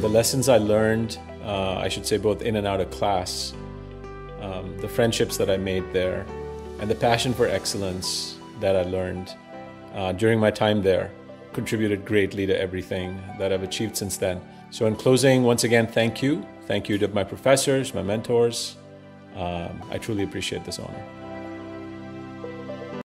The lessons I learned, I should say both in and out of class, the friendships that I made there, and the passion for excellence that I learned during my time there contributed greatly to everything that I've achieved since then. So in closing, once again, thank you. Thank you to my professors, my mentors. I truly appreciate this honor.